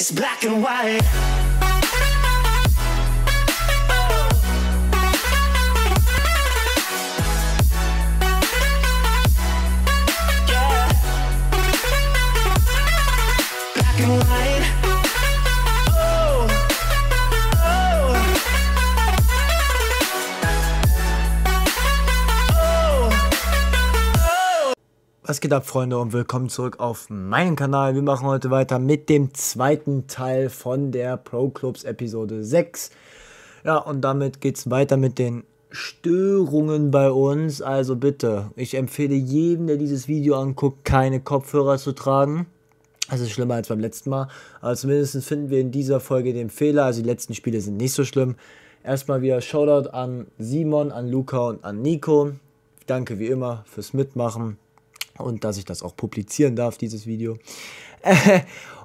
It's black and white. Was geht ab, Freunde, und willkommen zurück auf meinem Kanal. Wir machen heute weiter mit dem zweiten Teil von der ProClubs Episode 6. Ja, und damit geht es weiter mit den Störungen bei uns. Also bitte, ich empfehle jedem, der dieses Video anguckt, keine Kopfhörer zu tragen. Das ist schlimmer als beim letzten Mal. Aber zumindest finden wir in dieser Folge den Fehler. Also die letzten Spiele sind nicht so schlimm. Erstmal wieder Shoutout an Simon, an Luca und an Nico. Danke wie immer fürs Mitmachen. Und dass ich das auch publizieren darf, dieses Video.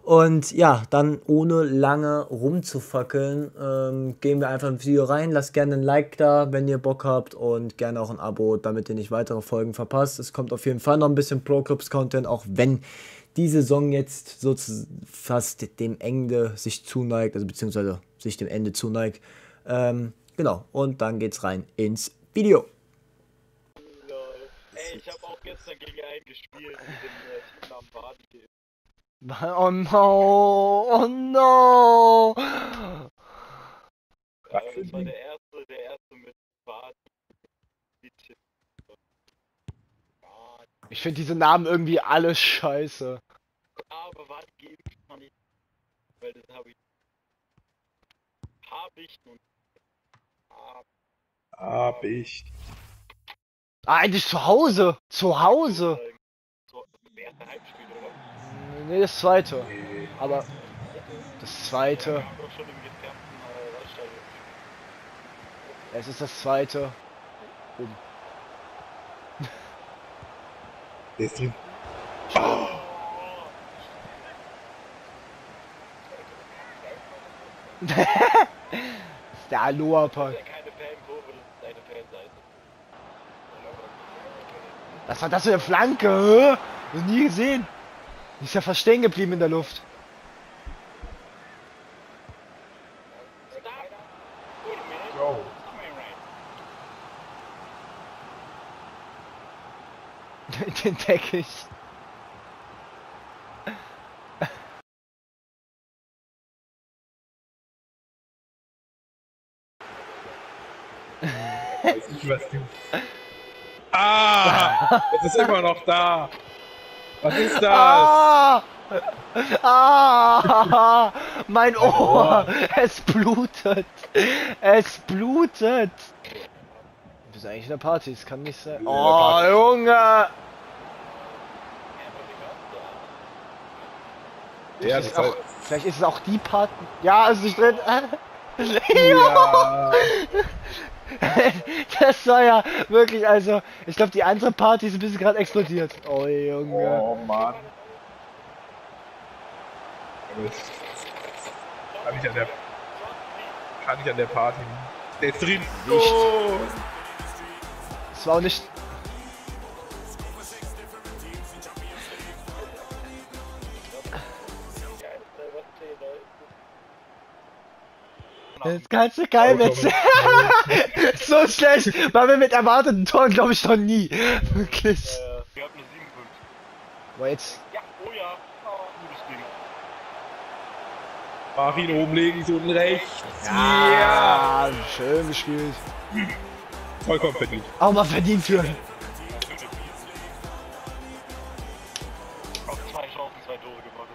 Und ja, dann ohne lange rumzufackeln, gehen wir einfach ins Video rein. Lasst gerne ein Like da, wenn ihr Bock habt, und gerne auch ein Abo, damit ihr nicht weitere Folgen verpasst. Es kommt auf jeden Fall noch ein bisschen ProClubs-Content, auch wenn die Saison jetzt so fast dem Ende sich zuneigt, also beziehungsweise sich dem Ende zuneigt. Genau, und dann geht's rein ins Video. Ey, ich hab auch gestern gegen einen gespielt mit dem Namen Vardy-Geb. Oh no, oh no! Ja, das war der erste mit Vardy. Ich finde diese Namen irgendwie alle scheiße. Aber Vardy-Geb fand ich, weil das hab ich. Ah, eigentlich zu Hause! Zu Hause! Nee, das zweite. Aber das zweite. Es ist das zweite. Der ist drin. Oh. Das ist der Aloha-Park. Was war das für eine Flanke? Noch nie gesehen. Die ist ja fast stehen geblieben in der Luft. Wow. Den decke ich. Weiß nicht, was du... Ah, es ist immer noch da. Was ist das? Ah, ah, mein Ohr. Es blutet. Es blutet. Du bist eigentlich in der Party, das kann nicht sein. Oh, Junge. Ja, das ist auch, vielleicht ist es auch die Party. Ja, es ist nicht drin. Ja. Das war ja wirklich, also ich glaube, die andere Party ist ein bisschen gerade explodiert. Oh Junge. Oh Mann. Kann ich an der Party. Der ist drin. Nicht. Oh. Das war auch nicht. Das kannst du keinem erzählen. So schlecht waren wir mit erwarteten Toren, glaube ich, noch nie. Wirklich. Wir haben eine 7 5. Aber jetzt. Ja, oh ja. Gutes Ding. Marien oben links, unten rechts. Ja. Schön gespielt. Vollkommen verdient. Auch mal verdient führen. Auf 2 Chancen, 2 Tore gebracht.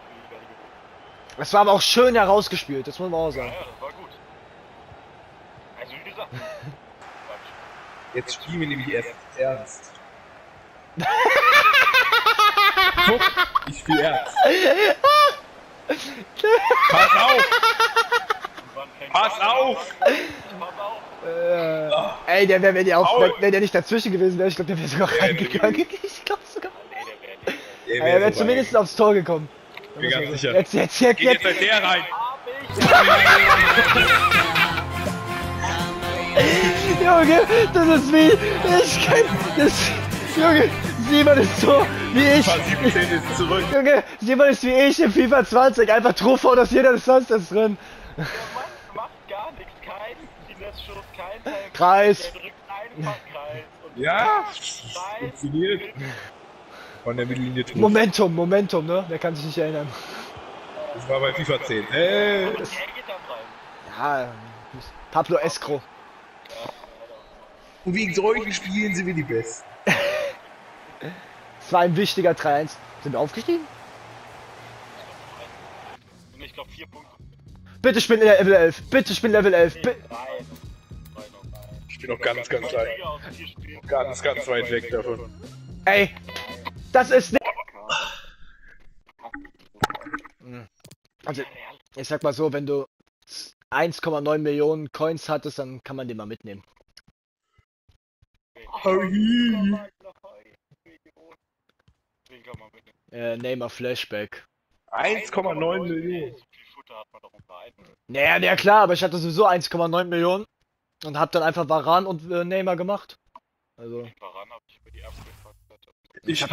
Das war aber auch schön herausgespielt, das muss man auch sagen. Jetzt spielen wir nämlich erst ernst. Guck, ich spiele ernst. Pass auf! Pass auf! Ey, der wäre, wenn der nicht dazwischen gewesen wäre, ich glaube, der wäre sogar reingegangen. Ich glaube sogar. Er wäre zumindest aufs Tor gekommen. Bin ganz sicher. Jetzt. Geht der rein. Junge, das ist wie. Ich kann. Das. Junge, Simon ist so wie ich. FIFA 17 ist zurück. Junge, Simon ist wie ich in FIFA 20. Einfach Truffaut aus jeder Distanz ist drin. Der Mann macht gar nichts. Kein Finesse-Schuss, kein Teil. Kreis. Der drückt einfach Kreis. Und ja, funktioniert. Von der Mittellinie. Momentum, Momentum, ne? Der kann sich nicht erinnern. Das war bei FIFA 10. Ey. Und er geht dann rein. Ja, Pablo Escro. Und wegen solchen Spielen sind wir die Besten. Es war ein wichtiger 3-1. Sind wir aufgestiegen? Ich glaube 4 Punkte. Bitte spielen Level 11. Bitte spielen Level 11. Ich bin noch ganz, ganz weit. Ganz, ganz weit weg davon. Ey, das ist nicht. Also, ich sag mal so, wenn du 1,9 Millionen Coins hattest, dann kann man den mal mitnehmen. Neymar Flashback. 1,9 Millionen. Naja, ja klar, aber ich hatte sowieso 1,9 Millionen und hab dann einfach Varan und Neymar gemacht. Also. Ich hab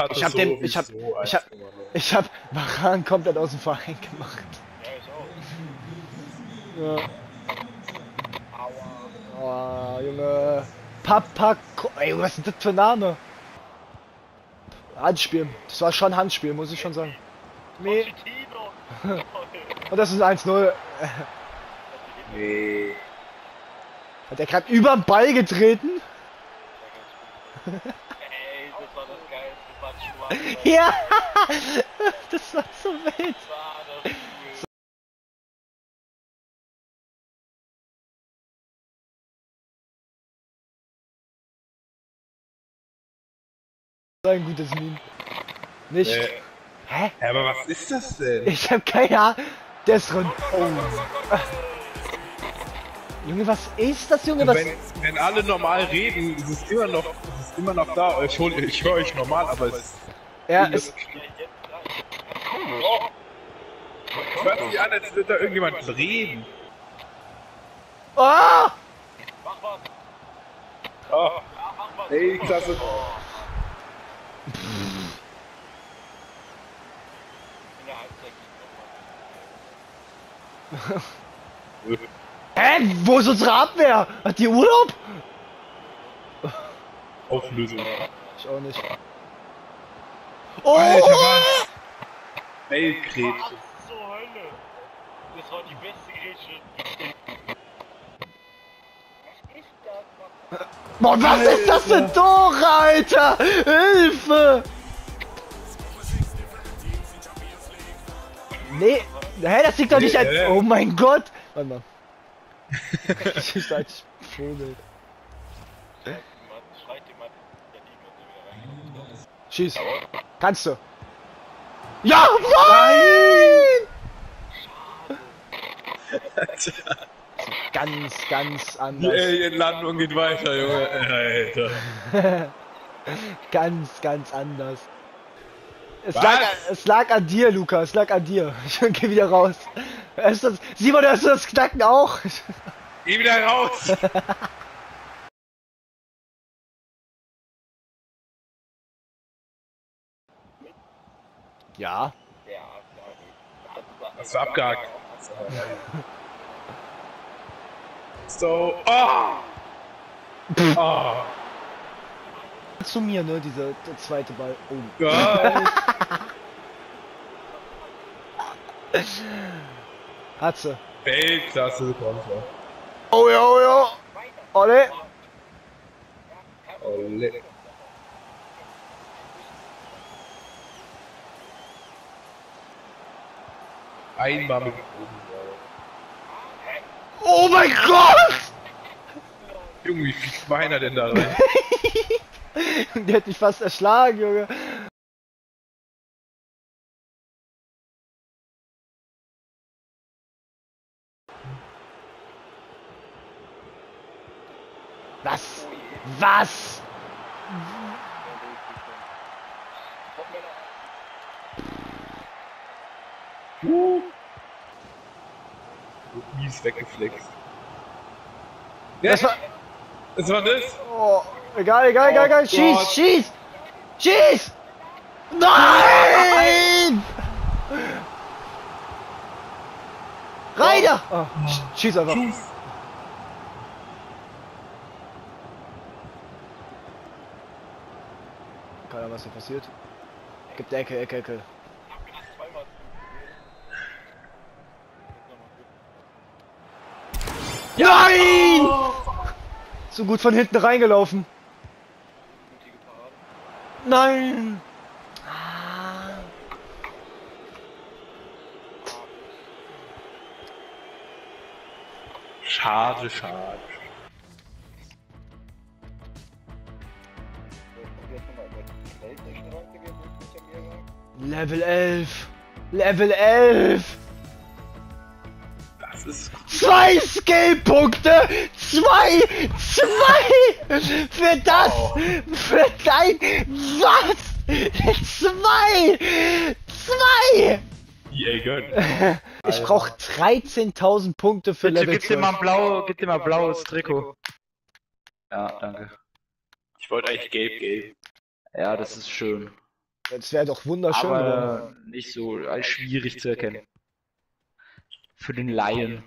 Varan komplett aus dem Verein gemacht. Ja, ich auch. Ja. Aua. Oh, Junge. Papa. Ey, was ist das für ein Name? Handspiel. Das war schon Handspiel, muss ich schon sagen. Nee. Und das ist 1-0. Nee. Hat er gerade über den Ball getreten? Ey, das war das Geilste, das war ja! Das war so wild. Ein gutes Meme. Nicht. Hä? Ja, aber was ist das denn? Ich hab keine Ahnung. Der ist rund. Oh. Junge, was ist das, Junge? Wenn alle normal reden, ist es immer noch da. Ich höre euch normal, aber es... Ja, es... Oh. Ich hör mich an, als wird da irgendjemand reden. Oh! Mach was. Oh. Ey, klasse. Hä? Wo ist unsere Abwehr? Hat die Urlaub? Auflösung. Ich auch nicht. Oh! Alter, was? Weltkrieg. Was zur Hölle? Das war die beste Grätsche. Boah, was ist das denn doch, Alter? Hilfe! Nee. Hä, das liegt doch nicht als... Oh mein Gott! Warte mal. Ich bin halt Vogel. Schieß. Kannst du. Ja! Nein! Schade. Ganz, ganz anders. Die Alienlandung geht weiter, Junge. Alter. Ganz, ganz anders. Es lag an dir, Luca, es lag an dir. Ich geh wieder raus. Simon, hörst du das Knacken auch? Geh wieder raus! Ja? Ja. Hast du abgehakt? So. Oh! Oh! Zu mir, ne, dieser zweite Ball. Oh. Geil. Hat sie. Weltklasse Konter. Oh ja, oh ja. Ole. Ole. Einmal mit dem Boden. Oh mein Gott! Junge, wie viel Schweiner denn da rein? Der hätte mich fast erschlagen, Junge. Was? Was? Mies weggeflext. Das war das? Oh. Egal, schieß, schieß! Schieß! Nein! Reiner! Oh, oh. Schieß einfach. Schieß. Keine Ahnung, was hier passiert. Gibt Ecke, Ecke, Ecke. Nein! Oh. So gut von hinten reingelaufen. Nein! Ah. Schade, schade. Level 11! Level 11! Das ist gut. 2 Skill-Punkte! Zwei! Für das! Oh. Für dein... Was? 2! 2! Yeah, gönn. Ich brauche 13.000 Punkte für Level 2. Gib dir mal blaues Trikot. Ja, danke. Ich wollte eigentlich gelb geben. Ja, das ist schön. Das wäre doch wunderschön. Aber nicht so schwierig zu erkennen. Für den Laien.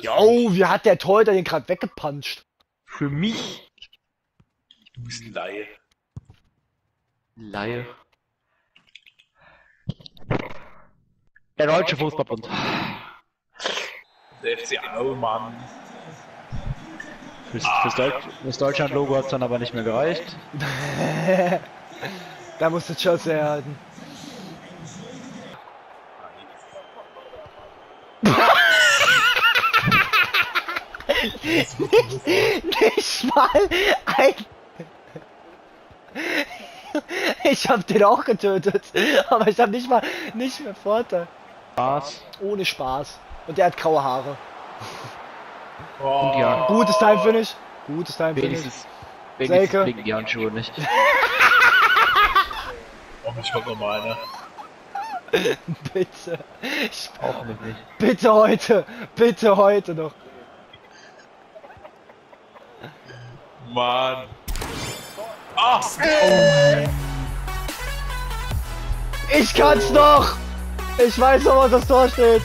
Jo, wie hat der Torhüter den gerade weggepuncht? Für mich? Du bist ein Laie. Laie. Der deutsche Fußballbund. Der FCA, oh Mann. Fürs Deutschland-Logo hat es dann aber nicht mehr gereicht. Da musste Chelsea herhalten. Nicht mal ein... Ich hab den auch getötet, aber ich hab nicht mehr Vorteil. Spaß. Ohne Spaß. Und der hat graue Haare. Oh. Und ja. Gutes Timefinish. Gutes Timefinish. Wenigstens blinken die Handschuhe nicht. Oh, ich wollte nochmal eine. Bitte. Ich brauche mich nicht. Bitte heute. Bitte heute noch. Mann. Oh. Oh. Ich kann's noch! Ich weiß noch, was das Tor steht.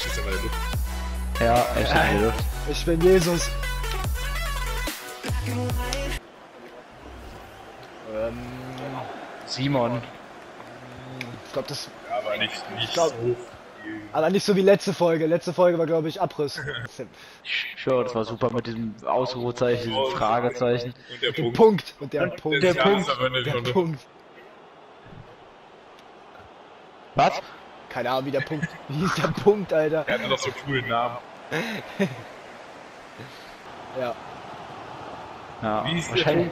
Schießt er mal in die Luft. Ja, er schießt in die Luft. Ich bin Jesus. Simon. Ich glaube, das... Ja, aber nicht glaub, so. Aber nicht so wie letzte Folge. Letzte Folge war, glaube ich, Abriss. Ich schwöre, das war super mit diesem Ausrufezeichen, diesem Fragezeichen. Und der Punkt. Und der Punkt. Der Punkt. Der Punkt. Was? Keine Ahnung, wie der Punkt... Wie hieß der Punkt, Alter? Er hatte doch so einen coolen Namen. Ja. Ja, wie hieß wahrscheinlich...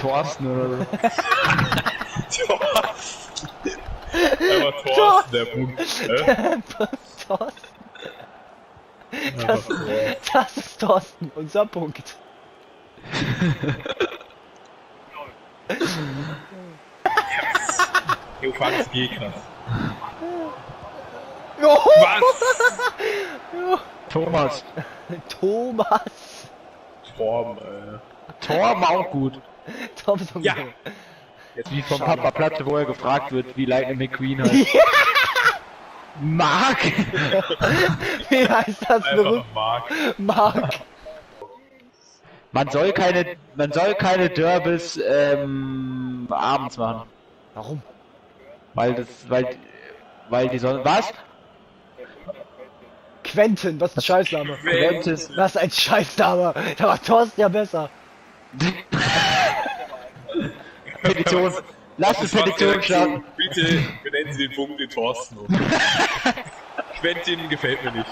Thorsten oder so. Thorsten. Aber Thorsten, der Punkt. Thorsten. Das ist Thorsten, unser Punkt. Du fandest Gegner. Was? Thomas. Thomas. Torben, Torben auch gut. Torben ist auch ja. Gut. Jetzt wie vom Papa Platte, wo er gefragt wird, wie Lightning McQueen heißt. Ja. Mark! Wie heißt das? Einfach Mark. Mark. Man soll keine Derbys abends machen. Warum? Weil die Sonne. Was? Quentin, was ein Scheißname. Quentin. Was ein Scheißname. Da war Thorsten ja besser. Petition. Lass die Petition starten. Bitte benennen Sie den Punkt in Thorsten um. Quentin gefällt mir nicht.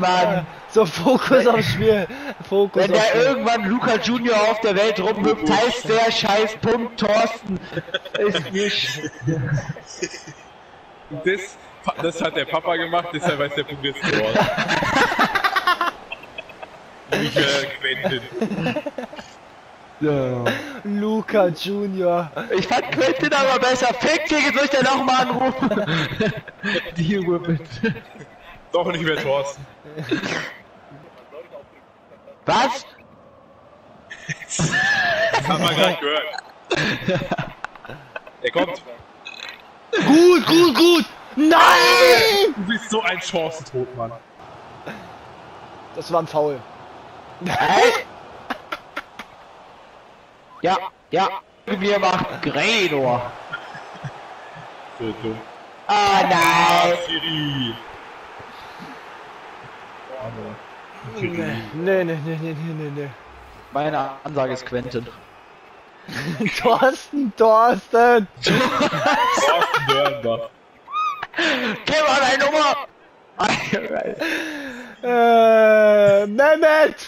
Mann. So Fokus aufs Spiel. Fokus. Wenn da irgendwann Luca Junior auf der Welt rumhüpft, heißt der scheiß Punkt Thorsten. Ist nicht. Das hat der Papa gemacht, deshalb weiß der Punkt jetzt geworden. Luca Quentin. Ja. Luca Junior. Ich fand Quentin aber besser. Fick dich, jetzt soll ich dir nochmal anrufen. Deal with it. Doch nicht mehr Thorsten. Was? Das hat man gerade gehört. Er kommt. Gut, gut, gut! Nein! Du bist so ein Chancentod, Mann. Das war ein Foul. Nein! Ja, ja. Wir machen Gregor. So dumm. Ah, nein! Siri. Nee. Meine Ansage ist Quentin. Thorsten! Thorsten Dörnbach. Geh mal deine Nummer! Mehmet!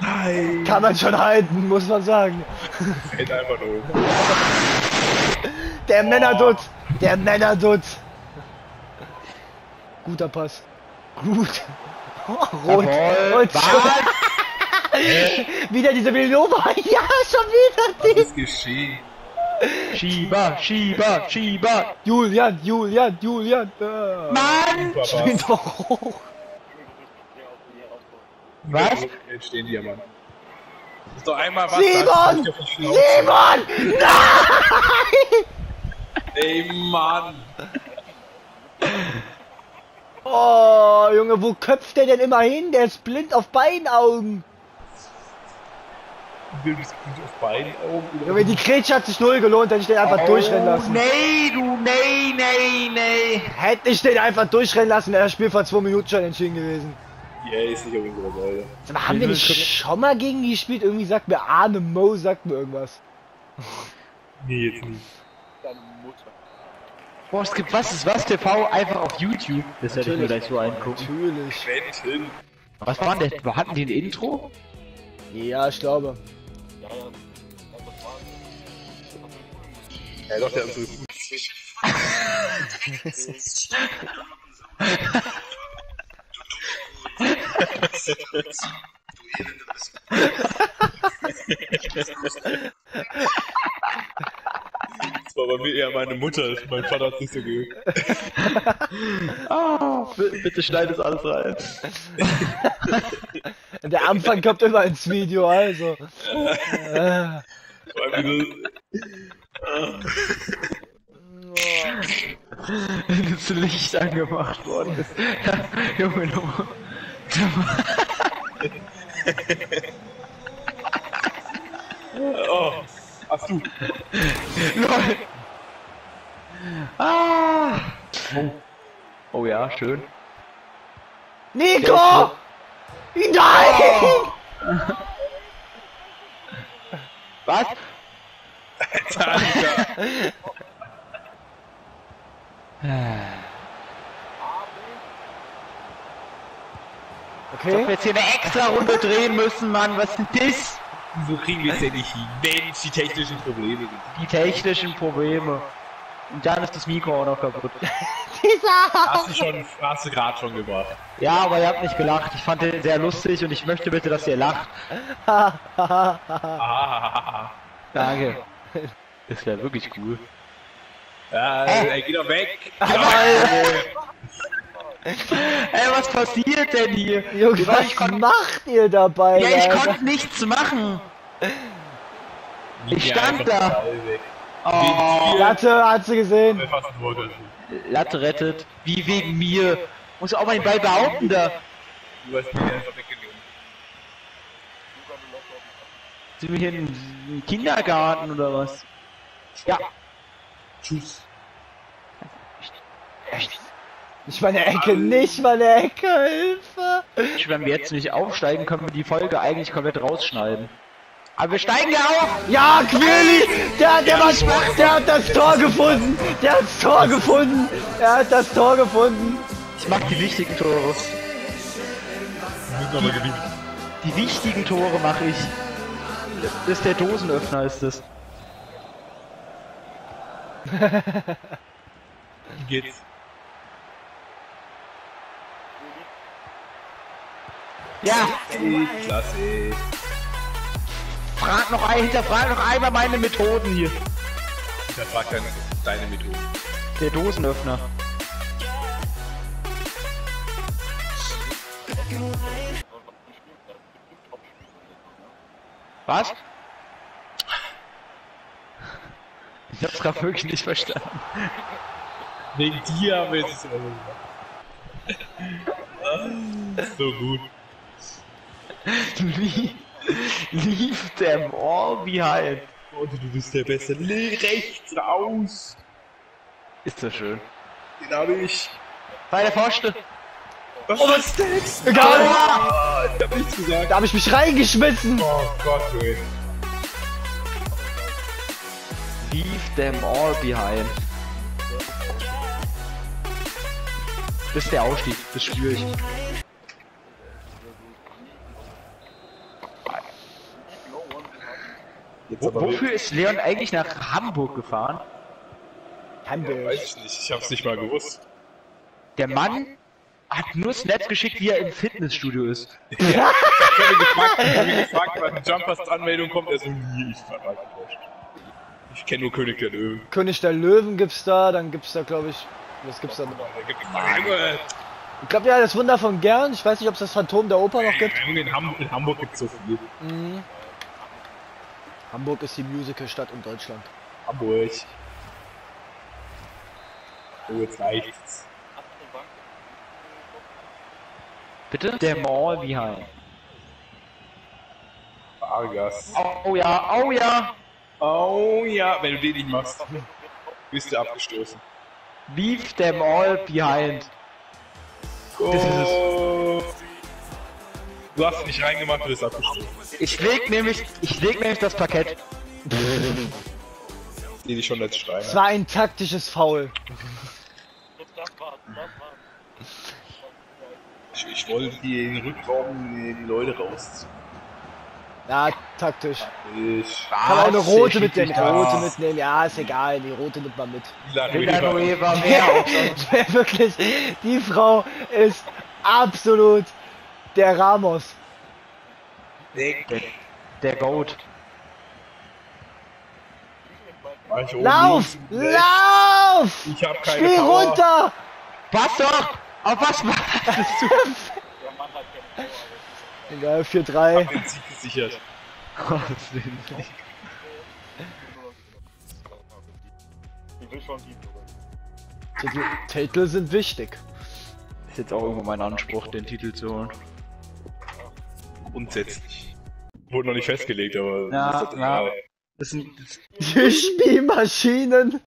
Nein! Kann man schon halten, muss man sagen. Fällt einfach nur um. Der Männerdutz! Der Männerdutz! Guter Pass. Gut. Oh, rot. Jawohl, wieder diese Villanova. Ja, schon wieder die. Was ist geschehen? Schieber. Julian. Mann! Spiel doch hoch. Was? Jetzt stehen die ja, Mann. Ist doch einmal was. Simon! Nein! Ey, Mann! Oh, Junge, wo köpft der denn immer hin? Der ist blind auf beiden Augen. Junge, die Kretsche hat sich null gelohnt, hätte ich den einfach durchrennen lassen. Nee. Hätte ich den einfach durchrennen lassen, wäre das Spiel vor 2 Minuten schon entschieden gewesen. Yeah, ist nicht irgendwo Leute. Aber haben wir nicht schon mal gegen die gespielt? Irgendwie sagt mir Arne Mo, sagt mir irgendwas. Nee, jetzt nicht. Deine Mutter. Boah, es gibt was TV einfach auf YouTube. Das werde ich mir gleich so angucken. Natürlich. Was war denn? Hatten die ein Intro? Ja, ich glaube. Ja, doch, der hat so gut. Das war bei mir eher meine Mutter, mein Vater hat nicht so gehört. Oh, bitte schneid das alles rein. Der Anfang kommt immer ins Video, also. Wenn das Licht angemacht worden ist. Junge, oh, ach du. Nein. Ah. Oh ja, schön. Nico! Nein! Was? Alter, Alter. Okay. Dass wir jetzt hier eine extra Runde drehen müssen, Mann, was ist denn das? Wieso kriegen wir es denn nicht hin? Mensch, die technischen Probleme. Die technischen Probleme. Und dann ist das Mikro auch noch kaputt. Hast du gerade schon gebracht. Ja, aber ihr habt nicht gelacht. Ich fand den sehr lustig und ich möchte bitte, dass ihr lacht. Danke. Das wäre wirklich cool. Ey, geh doch weg! Ey, was passiert denn hier? Jungs, was macht ihr dabei? Ja, ich konnte nichts machen. Ich stand da. Oh, Latte, hat sie gesehen. Latte rettet. Wie wegen mir. Muss auch mal den Ball behaupten da. Du hast mich einfach weggenommen. Sind wir hier im Kindergarten oder was? Ja. Tschüss. Echt? Nicht meine Ecke, Hilfe! Wenn wir jetzt nicht aufsteigen, können wir die Folge eigentlich komplett rausschneiden. Aber wir steigen ja auf! Ja, Quirli! Der hat das Tor gefunden! Ich mag die wichtigen Tore. Die wichtigen Tore mache ich. Das ist der Dosenöffner, ist das. Geht's. Ja! Klasse! Hinterfrag noch einmal meine Methoden hier! Hinterfrag deine Methoden. Der Dosenöffner. Was? Ich hab's gerade wirklich nicht verstanden. Wegen dir haben wir jetzt so gut. Leave them all behind. Und du bist der Beste. Rechts raus. Ist das schön. Den hab ich. Bei der Pfosten. Oh, was Stacks? Egal. Oh, ich hab nichts gesagt. Da hab ich mich reingeschmissen. Oh Gott, ey. Leave them all behind. Das ist der Aufstieg. Das spüre ich. Wofür ist Leon eigentlich nach Hamburg gefahren? Hamburg. Ja, weiß ich nicht, ich hab's nicht mal gewusst. Der Mann hat nur Snaps geschickt, wie er im Fitnessstudio ist. Ja, ich hab ihn gefragt, wann die Jumpers-Anmeldung kommt, er so, nie, ich war gerade enttäuscht. Ich kenne nur König der Löwen. König der Löwen gibt's da, dann gibt's da, glaube ich, was gibt's da noch? Ich glaube ja, das Wunder von Gern, ich weiß nicht, ob es das Phantom der Oper noch gibt. In Hamburg gibt's so viel. Mhm. Hamburg ist die Musical-Stadt in Deutschland. Hamburg. Oh, jetzt reicht's. Bitte? Der Mall behind. Vargas. Oh, oh ja, oh ja. Oh ja, wenn du den nicht machst, bist du abgestoßen. Leave them all behind. Go. Das ist es. Du hast nicht reingemacht, du bist abgestoßen. Ich leg nämlich das Parkett. Seh dich schon als Stein. Es war ein taktisches Foul. Ich wollte den Rückraum, den Leute rausziehen. Ja, taktisch. Kann man eine rote mitnehmen. Ja, ist egal, die rote nimmt man mit. Villanueva mehr. Wirklich, die Frau ist absolut. Der Ramos. Der Goat. Lauf! Lauf! Ich hab keine Spiel Power. Runter! Pass doch! Auf was wartest du? Der Mann hat keine Power. Egal, 4-3. Ich hab den Sieg gesichert. Oh, ich will schon Titel sind wichtig. Ist jetzt auch irgendwo mein Anspruch, den Titel zu holen. Grundsätzlich. Wurde noch nicht festgelegt, aber... Ja. Das sind die Spielmaschinen!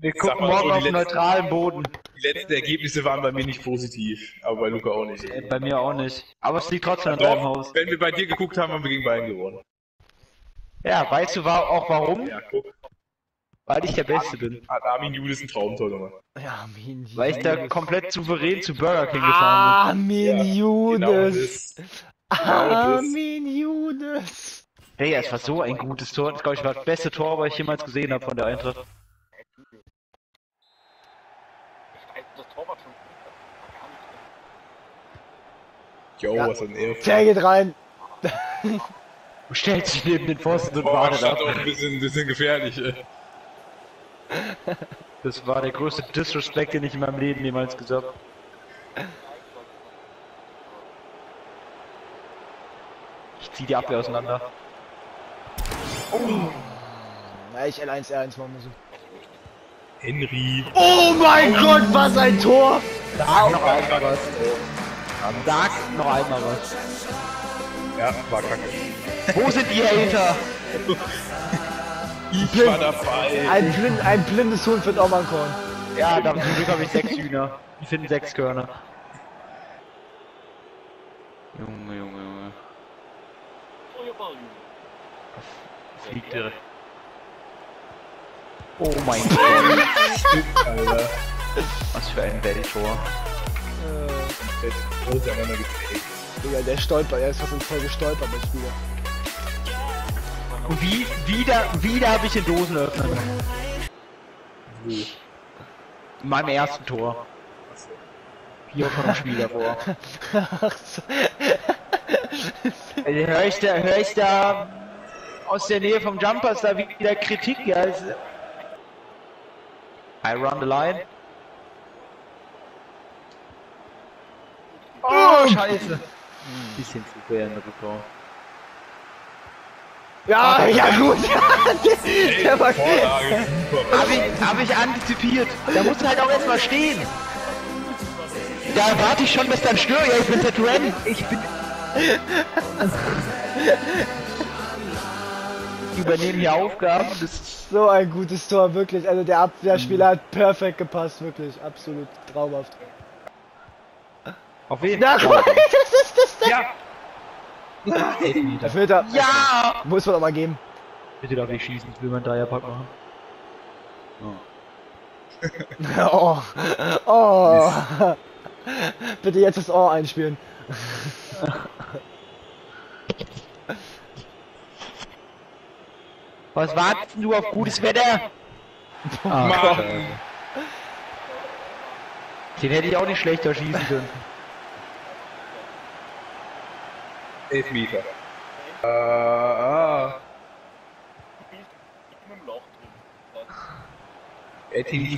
Wir gucken morgen auf neutralen Boden. Die letzten Ergebnisse waren bei mir nicht positiv, aber bei Luca auch nicht. Bei mir auch nicht. Aber es liegt trotzdem an deinem Haus. Wenn wir bei dir geguckt haben, haben wir gegen Bayern gewonnen. Ja, weißt du auch warum? Ja, guck. Weil ich der Beste bin. Hat Armin Judis einen Traumtor gemacht. Ja, Armin Judis. Weil ich da komplett souverän zu Burger King gefahren bin. Armin Judis. Armin Judis. Hey, es war so ein gutes Tor. Das, glaube ich, war das beste Tor, was ich jemals gesehen habe von der Eintracht. Jo, ja. Was ein Ehrenfall. Der geht rein. Stellt sich neben den Pfosten und wartet ab. Das ist ein bisschen gefährlich, ey. Das war der größte Disrespect, den ich in meinem Leben jemals gesagt habe. Ich zieh die Abwehr auseinander. Oh! Na, ich L1 machen müssen. Henry! Oh mein Gott, was ein Tor! Sag noch einmal was. Sag noch einmal was. Ja, war kacke. Wo sind die Hater? Ich war dabei. Ein blindes Huhn findet auch mal ein Korn. Ja, da habe ich 6 Hühner. Die finden 6 Körner. Junge. Das liegt direkt. Oh mein Gott. Alter. Was für ein Welttor. Digga, der stolpert. Er ist fast voll gestolpert, der Spieler. Und wieder habe ich den Dosenöffner. In meinem ersten Tor. Hier von dem Spiel davor. Ach so. Hör ich da aus der Nähe vom Jumpers da wieder Kritik? Ja, I run the line. Oh, scheiße. Bisschen zu sehr in der Rückraum. Ja, ja gut. Der war hab ich antizipiert. Da musst du halt auch erstmal stehen. Da warte ich schon, bis dann störe. Ja, ich bin Saturen. Ich bin... Die übernehmen hier Aufgaben. Das ist so ein gutes Tor, wirklich. Also der Abwehrspieler hat perfekt gepasst, wirklich. Absolut traumhaft. Auf jeden Fall. Na, das ist das Ding. Ja. Der Filter. Ja! Muss man doch mal geben. Bitte darf nicht schießen, ich will meinen Dreierpack machen. Oh. Oh. Oh. Bitte jetzt das Ohr einspielen. Was wartest du auf gutes Wetter? Mann. Den hätte ich auch nicht schlechter schießen können. 11 Meter. Ich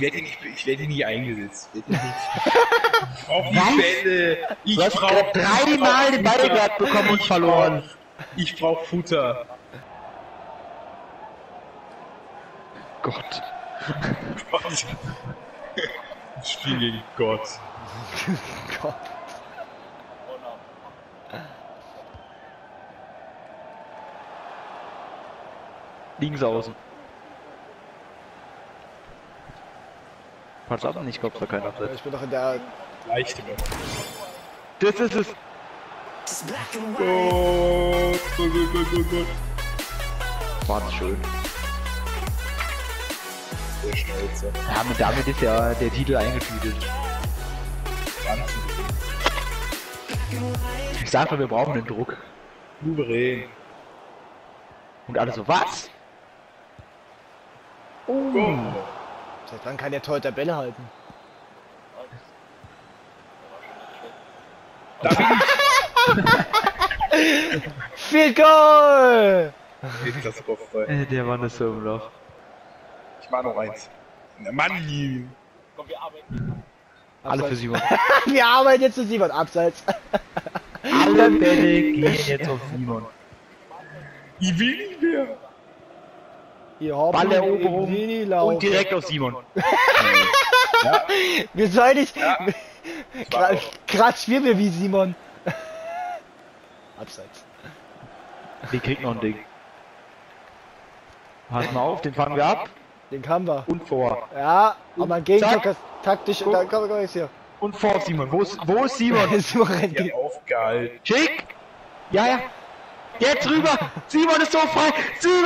werde nie eingesetzt. Auf die Bälle! Ich brauche 3 Mal den Ball gerade bekommen und verloren. Ich brauche Futter. Gott. Gott. Ich spiele gegen Gott. Gott. Liegen sie außen. Pass ab, ich glaube, da keiner absetzt. Ich bin doch in der leichten. Das ist es. Oh, gut. War's schön. Sehr stolz. Ja, damit ist ja der Titel eingetütet. Ich sag mal, wir brauchen den Druck. Souverän. Und alles so, was? Oh. Seit wann kann der Torhüter Bälle halten? Field Goal! Der Mann ist so im Loch. Ich mach noch eins. Mann! Komm, wir arbeiten. Alle für Simon. Wir arbeiten jetzt für Simon, abseits. Alle Bälle gehen jetzt auf Simon. Ich will nicht mehr. Balleroberung und direkt auf Simon. Ja. Wir sollen nicht... Ja. Kratsch wir wie Simon. Abseits. Wir kriegen noch ein Ding. Pass mal auf, den fangen wir ab. Den haben wir. Und vor. Ja, aber ein Gegentor taktisch und dann kommen wir jetzt hier. Und vor Simon. Wo ist Simon? Simon rennt gegen aufgehalten. Schick! Ja. Jetzt rüber! Simon ist so frei! Simon!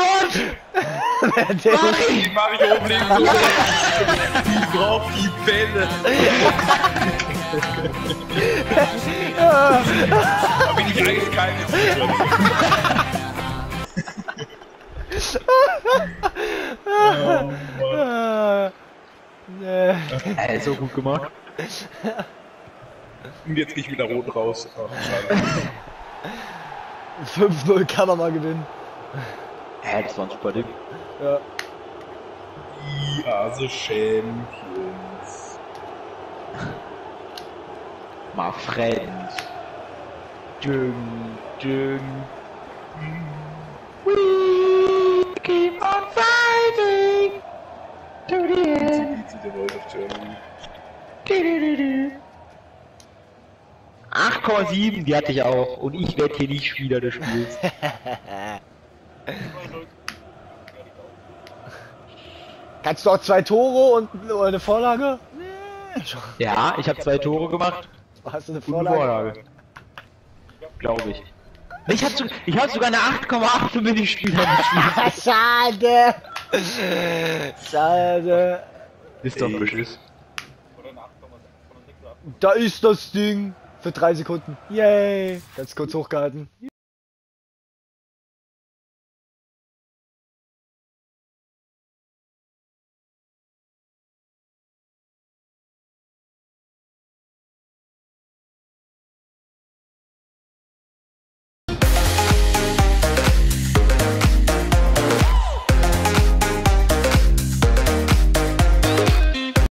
mach ich oben links! Die braucht die Bälle! Hab ich nicht eiskalt jetzt. So gut gemacht. Und jetzt geh ich wieder rot raus. Oh, 5-0 kann er mal gewinnen. Hä, das war ein super Ding. Ja. Die Ase Champions. My friend. Ding. We keep on fighting. To the end. Du. 8,7, die hatte ich auch. Und ich werde hier nicht Spieler des Spiels. Kannst du auch 2 Tore und eine Vorlage? Ja, ich habe 2 Tore gemacht. Hast du eine Vorlage? Glaube ich. Ich hab sogar eine 8,8 und bin ich Spieler des Spiels. Schade. Schade. Ist doch beschiss. Da ist das Ding. Für 3 Sekunden. Yay! Ganz kurz hochgehalten.